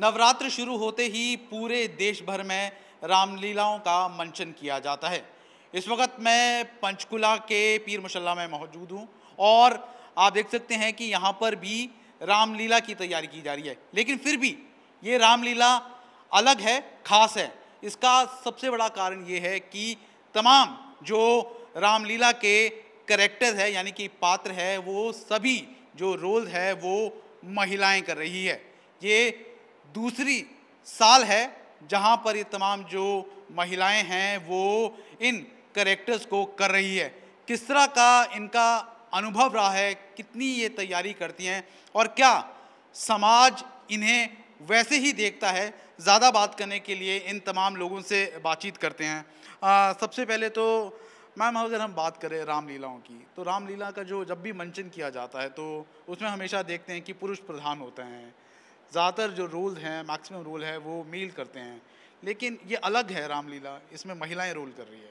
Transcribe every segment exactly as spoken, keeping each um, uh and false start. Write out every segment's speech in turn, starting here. नवरात्र शुरू होते ही पूरे देश भर में रामलीलाओं का मंचन किया जाता है। इस वक्त मैं पंचकुला के पीर मुशल्ला में मौजूद हूँ और आप देख सकते हैं कि यहाँ पर भी रामलीला की तैयारी की जा रही है, लेकिन फिर भी ये रामलीला अलग है, ख़ास है। इसका सबसे बड़ा कारण ये है कि तमाम जो रामलीला के कैरेक्टर्स है यानी कि पात्र है, वो सभी जो रोल है वो महिलाएं कर रही है। ये दूसरी साल है जहां पर ये तमाम जो महिलाएं हैं वो इन कैरेक्टर्स को कर रही है। किस तरह का इनका अनुभव रहा है, कितनी ये तैयारी करती हैं और क्या समाज इन्हें वैसे ही देखता है, ज़्यादा बात करने के लिए इन तमाम लोगों से बातचीत करते हैं। आ, सबसे पहले तो मैम अगर हम बात करें रामलीलाओं की, तो रामलीला का जो जब भी मंचन किया जाता है तो उसमें हमेशा देखते हैं कि पुरुष प्रधान होते हैं, ज़्यादातर जो रोल हैं मैक्सिमम रोल है वो मेल करते हैं, लेकिन ये अलग है रामलीला, इसमें महिलाएं रोल कर रही है।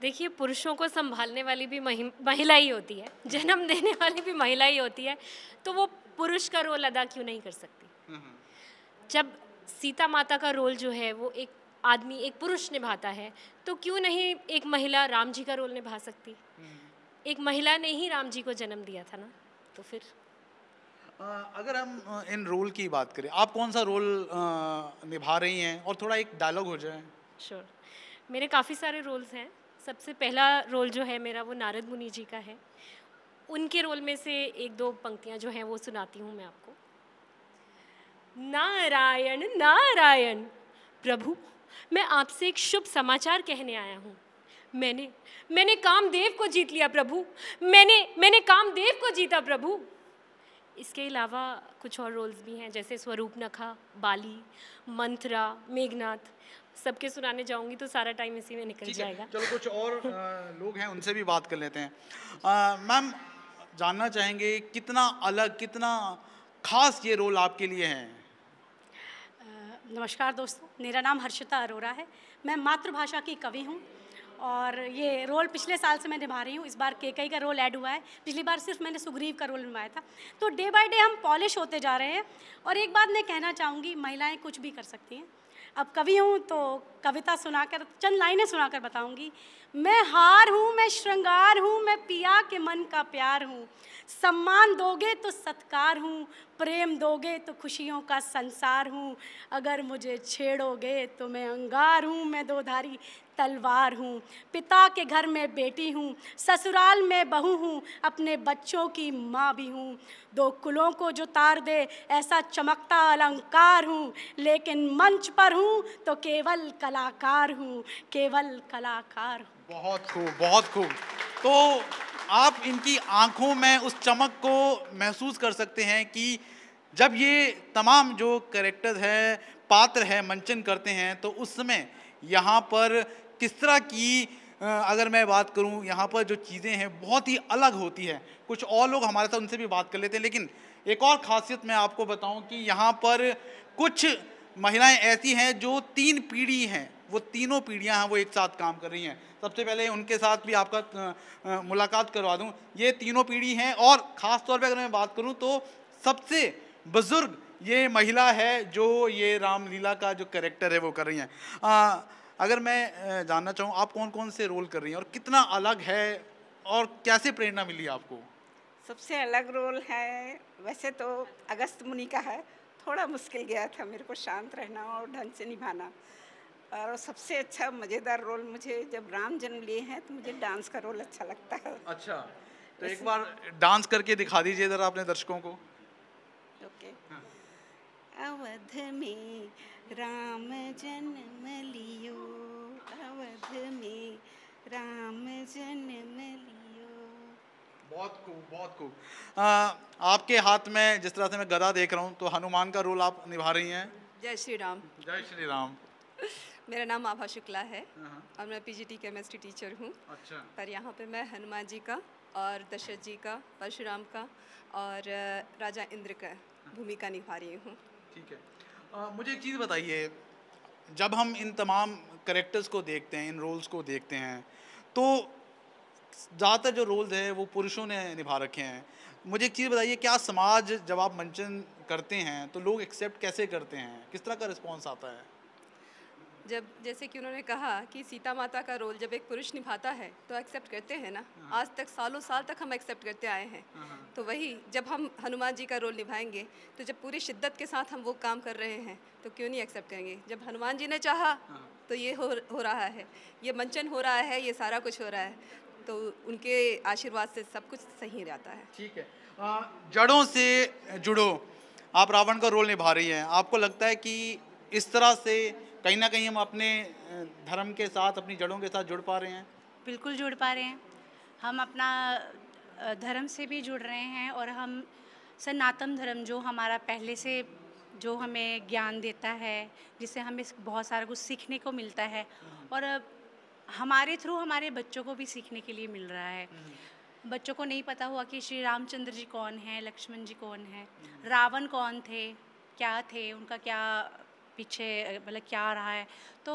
देखिए, पुरुषों को संभालने वाली भी महिला ही होती है, जन्म देने वाली भी महिला ही होती है, तो वो पुरुष का रोल अदा क्यों नहीं कर सकती? जब सीता माता का रोल जो है वो एक आदमी, एक पुरुष निभाता है, तो क्यों नहीं एक महिला राम जी का रोल निभा सकती? एक महिला ने ही राम जी को जन्म दिया था ना, तो फिर अगर हम इन रोल की बात करें, आप कौन सा रोल निभा रही हैं और थोड़ा एक डायलॉग हो जाए। श्योर, मेरे काफ़ी सारे रोल्स हैं। सबसे पहला रोल जो है मेरा वो नारद मुनि जी का है। उनके रोल में से एक दो पंक्तियाँ जो हैं वो सुनाती हूँ मैं आपको। नारायण नारायण, प्रभु मैं आपसे एक शुभ समाचार कहने आया हूँ। मैंने मैंने कामदेव को जीत लिया प्रभु, मैंने मैंने कामदेव को जीता प्रभु। इसके अलावा कुछ और रोल्स भी हैं, जैसे स्वरूपनखा, बाली, मंथरा, मेघनाथ। सबके सुनाने जाऊंगी तो सारा टाइम इसी में निकल जाएगा। चलो कुछ और आ, लोग हैं उनसे भी बात कर लेते हैं। मैम जानना चाहेंगे कितना अलग, कितना खास ये रोल आपके लिए हैं। नमस्कार दोस्तों, मेरा नाम हर्षिता अरोरा है। मैं मातृभाषा की कवि हूँ और ये रोल पिछले साल से मैं निभा रही हूँ। इस बार केकई का रोल ऐड हुआ है, पिछली बार सिर्फ मैंने सुग्रीव का रोल निभाया था। तो डे बाय डे हम पॉलिश होते जा रहे हैं। और एक बात मैं कहना चाहूँगी, महिलाएं कुछ भी कर सकती हैं। अब कवि हूँ तो कविता सुनाकर, चंद लाइनें सुनाकर बताऊँगी। मैं हार हूँ, मैं श्रृंगार हूँ, मैं पिया के मन का प्यार हूँ। सम्मान दोगे तो सत्कार हूँ, प्रेम दोगे तो खुशियों का संसार हूँ। अगर मुझे छेड़ोगे तो मैं अंगार हूँ, मैं दोधारी तलवार हूँ। पिता के घर में बेटी हूँ, ससुराल में बहू हूँ, अपने बच्चों की माँ भी हूँ। दो कुलों को जो तार दे ऐसा चमकता अलंकार हूँ। लेकिन मंच पर हूँ तो केवल कलाकार हूँ, केवल कलाकार हूँ। बहुत खूब, बहुत खूब। तो आप इनकी आंखों में उस चमक को महसूस कर सकते हैं कि जब ये तमाम जो कैरेक्टर्स हैं, पात्र हैं, मंचन करते हैं, तो उस समय यहाँ पर किस तरह की, अगर मैं बात करूँ, यहाँ पर जो चीज़ें हैं बहुत ही अलग होती हैं। कुछ और लोग हमारे साथ, उनसे भी बात कर लेते हैं। लेकिन एक और ख़ासियत मैं आपको बताऊँ कि यहाँ पर कुछ महिलाएं ऐसी हैं जो तीन पीढ़ी हैं, वो तीनों पीढ़ियां हैं, वो एक साथ काम कर रही हैं। सबसे पहले उनके साथ भी आपका आ, आ, मुलाकात करवा दूं। ये तीनों पीढ़ी हैं और ख़ास तौर पे अगर मैं बात करूं तो सबसे बुज़ुर्ग ये महिला है जो ये रामलीला का जो कैरेक्टर है वो कर रही हैं। आ, अगर मैं जानना चाहूँ, आप कौन कौन से रोल कर रही हैं और कितना अलग है और कैसे प्रेरणा मिली आपको? सबसे अलग रोल है वैसे तो अगस्त मुनि का है, थोड़ा मुश्किल गया था मेरे को शांत रहना और ढंग से निभाना। और सबसे अच्छा मज़ेदार रोल मुझे, जब राम जन्म लिए हैं तो मुझे डांस का रोल अच्छा लगता है। अच्छा, तो एक बार डांस करके दिखा दीजिए ज़रा अपने दर्शकों को। ओके। हाँ। अवध में राम जन्म लियो, अवध में राम जन्म लियो। बहुत खूब, बहुत खूब। आपके हाथ में जिस तरह से मैं गदा देख रहा हूँ, तो हनुमान का रोल आप निभा रही हैं। जय श्री राम। जय श्री राम। मेरा नाम आभा शुक्ला है और मैं पीजीटी केमिस्ट्री टीचर हूँ। अच्छा। पर यहाँ पे मैं हनुमान जी का और दशरथ जी का, परशुराम का और राजा इंद्र का भूमिका निभा रही हूँ। ठीक है। आ, मुझे एक चीज़ बताइए, जब हम इन तमाम कैरेक्टर्स को देखते हैं, इन रोल्स को देखते हैं, तो ज़्यादातर जो रोल्स है वो पुरुषों ने निभा रखे हैं। मुझे एक चीज़ बताइए, क्या समाज जब आप मंचन करते हैं तो लोग एक्सेप्ट कैसे करते हैं, किस तरह का रिस्पॉन्स आता है? जब जैसे कि उन्होंने कहा कि सीता माता का रोल जब एक पुरुष निभाता है तो एक्सेप्ट करते हैं ना, आज तक सालों साल तक हम एक्सेप्ट करते आए हैं। तो वही जब हम हनुमान जी का रोल निभाएंगे तो जब पूरी शिद्दत के साथ हम वो काम कर रहे हैं तो क्यों नहीं एक्सेप्ट करेंगे। जब हनुमान जी ने चाहा तो ये हो हो रहा है, ये मंचन हो रहा है, ये सारा कुछ हो रहा है, तो उनके आशीर्वाद से सब कुछ सही रहता है। ठीक है, आ, जड़ों से जुड़ो। आप रावण का रोल निभा रही हैं, आपको लगता है कि इस तरह से कहीं ना कहीं हम अपने धर्म के साथ, अपनी जड़ों के साथ जुड़ पा रहे हैं? बिल्कुल जुड़ पा रहे हैं, हम अपना धर्म से भी जुड़ रहे हैं और हम सनातन धर्म जो हमारा पहले से जो हमें ज्ञान देता है, जिससे हमें बहुत सारा कुछ सीखने को मिलता है और हमारे थ्रू हमारे बच्चों को भी सीखने के लिए मिल रहा है। बच्चों को नहीं पता हुआ कि श्री रामचंद्र जी कौन हैं, लक्ष्मण जी कौन हैं, रावण कौन थे, क्या थे, उनका क्या पीछे मतलब क्या रहा है, तो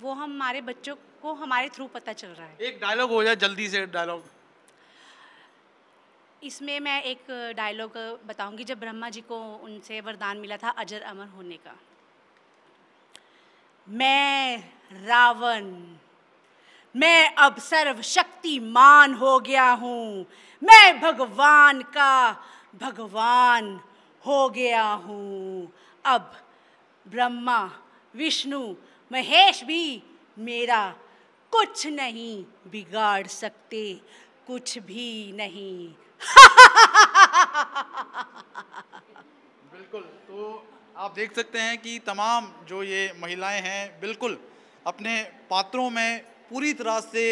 वो हमारे बच्चों को हमारे थ्रू पता चल रहा है। एक डायलॉग हो जाए जल्दी से, डायलॉग इसमें मैं एक डायलॉग बताऊंगी जब ब्रह्मा जी को उनसे वरदान मिला था अजर अमर होने का। मैं रावण, मैं अब सर्वशक्तिमान हो गया हूँ, मैं भगवान का भगवान हो गया हूँ, अब ब्रह्मा विष्णु महेश भी मेरा कुछ नहीं बिगाड़ सकते, कुछ भी नहीं। बिल्कुल, तो आप देख सकते हैं कि तमाम जो ये महिलाएं हैं बिल्कुल अपने पात्रों में पूरी तरह से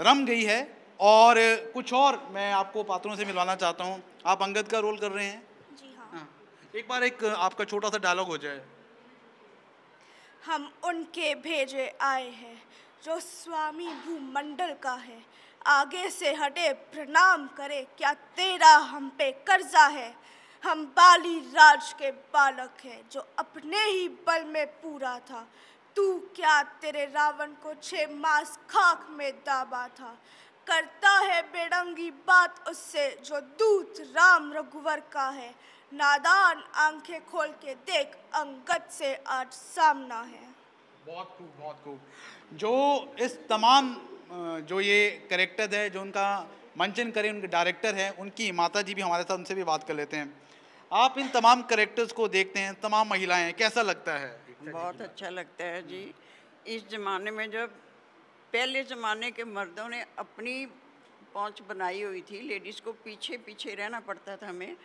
रम गई है। और कुछ और मैं आपको पात्रों से मिलवाना चाहता हूँ। आप अंगद का रोल कर रहे हैं? जी हाँ। हाँ। एक बार एक आपका छोटा सा डायलॉग हो जाए। हम उनके भेजे आए हैं जो स्वामी भूमंडल का है, आगे से हटे प्रणाम करे, क्या तेरा हम पे कर्जा है, हम बाली राज के बालक हैं जो अपने ही बल में पूरा था, तू क्या तेरे रावण को छह मास खाक में दाबा था, करता है बेढंगी बात उससे जो दूत राम रघुवर का है, नादान आंखें खोल के देख अंगद से आज सामना है। बहुत खूब, बहुत खूब। जो इस तमाम जो ये कैरेक्टर है, जो उनका मंचन करें, उनके डायरेक्टर हैं, उनकी माता जी भी हमारे साथ, उनसे भी बात कर लेते हैं। आप इन तमाम कैरेक्टर्स को देखते हैं, तमाम महिलाएं, कैसा लगता है? बहुत अच्छा लगता है जी। इस ज़माने में जब पहले ज़माने के मर्दों ने अपनी पहुंच बनाई हुई थी, लेडीज़ को पीछे पीछे रहना पड़ता था हमें।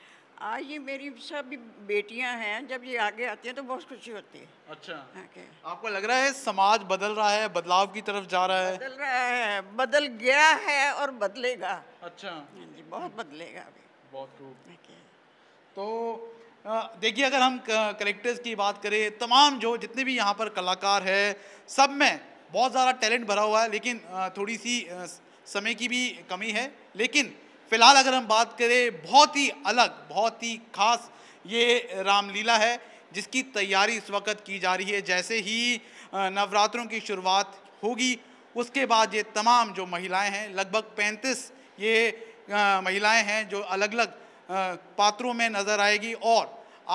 आज ये मेरी सभी बेटियां हैं, जब ये आगे आती हैं तो बहुत खुशी होती है। अच्छा, okay. आपको लग रहा है समाज बदल रहा है, बदलाव की तरफ जा रहा है? बदल रहा है, बदल गया है और बदलेगा। अच्छा जी, बहुत बदलेगा अभी, बहुत खूब। okay. तो देखिए, अगर हम करेक्टर्स की बात करें, तमाम जो जितने भी यहाँ पर कलाकार हैं सब में बहुत ज़्यादा टैलेंट भरा हुआ है, लेकिन थोड़ी सी समय की भी कमी है। लेकिन फ़िलहाल अगर हम बात करें, बहुत ही अलग, बहुत ही ख़ास ये रामलीला है जिसकी तैयारी इस वक्त की जा रही है। जैसे ही नवरात्रों की शुरुआत होगी उसके बाद ये तमाम जो महिलाएँ हैं, लगभग पैंतीस ये महिलाएँ हैं जो अलग अलग पात्रों में नज़र आएगी और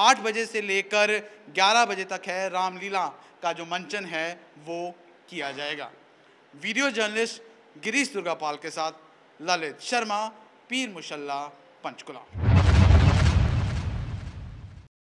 आठ बजे से लेकर ग्यारह बजे तक है रामलीला का जो मंचन है वो किया जाएगा। वीडियो जर्नलिस्ट गिरीश दुर्गापाल के साथ ललित शर्मा, पीर मुशल्ला, पंचकुला।